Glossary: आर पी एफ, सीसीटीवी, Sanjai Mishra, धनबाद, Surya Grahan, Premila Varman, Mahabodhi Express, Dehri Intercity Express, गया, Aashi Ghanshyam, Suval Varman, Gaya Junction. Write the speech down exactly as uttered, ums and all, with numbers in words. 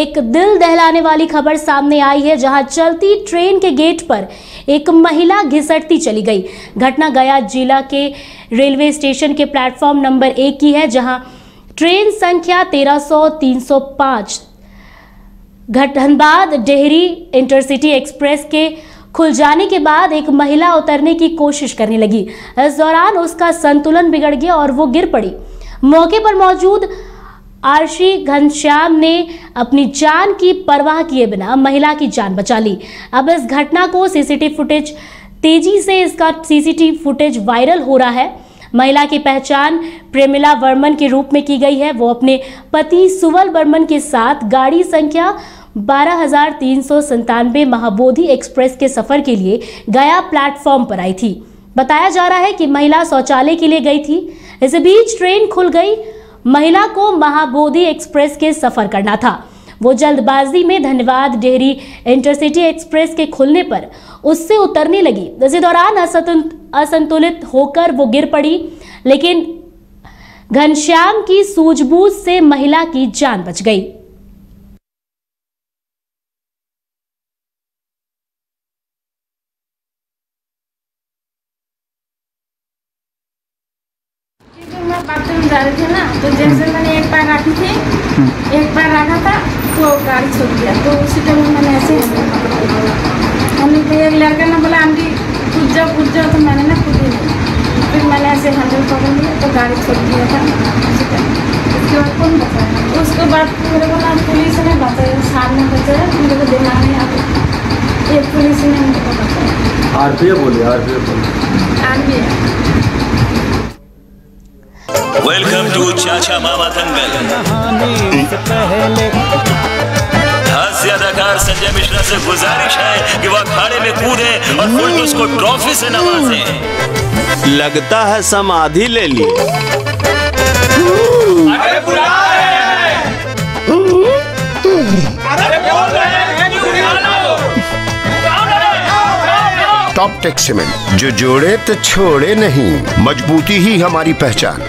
एक दिल दहलाने वाली खबर सामने आई है, जहां चलती ट्रेन के गेट पर एक महिला घिसटती चली गई। घटना गया जिला के रेलवे स्टेशन के प्लेटफॉर्म नंबर एक की है, जहां ट्रेन संख्या तेरह सौ तीन सौ पाँच घटनबाद डेहरी इंटरसिटी एक्सप्रेस के खुल जाने के बाद एक महिला उतरने की कोशिश करने लगी। इस दौरान उसका संतुलन बिगड़ गया और वो गिर पड़ी। मौके पर मौजूद आशी घनश्याम ने अपनी जान की परवाह किए बिना महिला की जान बचा ली। अब इस घटना को सीसीटीवी फुटेज तेजी से इसका सीसीटीवी फुटेज वायरल हो रहा है। महिला की पहचान प्रेमिला वर्मन के रूप में की गई है। वो अपने पति सुवल वर्मन के साथ गाड़ी संख्या बारह हजार तीन सौ संतानवे महाबोधि एक्सप्रेस के सफर के लिए गया प्लेटफॉर्म पर आई थी। बताया जा रहा है कि महिला शौचालय के लिए गई थी। इस बीच ट्रेन खुल गई। महिला को महाबोधि एक्सप्रेस के सफर करना था। वो जल्दबाजी में धनबाद डेहरी इंटरसिटी एक्सप्रेस के खुलने पर उससे उतरने लगी। इसी दौरान असंतुलित होकर वो गिर पड़ी, लेकिन घनश्याम की सूझबूझ से महिला की जान बच गई। बाथरूम जा रही थी ना, तो जैसे मैंने एक पैर रखी थी, एक पैर रखा था तो गाड़ी छूट गया। तो उसी टाइम मैंने ऐसे हमने तो एक लड़का ने बोला आंटी कूद जाओ कूद जाओ, तो मैंने ना कूदी नहीं। फिर मैंने ऐसे हैंडल पकड़ लिया तो गाड़ी छूट गया था। उसी टाइम उसके बाद कौन बचाया? उसके बाद मेरे को ना पुलिस ने बचाया, सामने बचाया, मेरे को दिमाग नहीं आता। एक पुलिस ने मेरे को बचाया, आर पी एफ बोलिए, आर पी एफ बोलिए, आर पी एफ। Welcome to चाचा मामा दंगल। हास्य अदाकार संजय मिश्रा से गुजारिश है कि वह अखाड़े में कूदे और फुलटूस को ट्रॉफी से नवाजे। लगता है समाधि ले ली। अरे बुला रहे हैं, अरे बोल रहे हैं, टॉप टेक सीमेंट जो जोड़े तो छोड़े नहीं, मजबूती ही हमारी पहचान।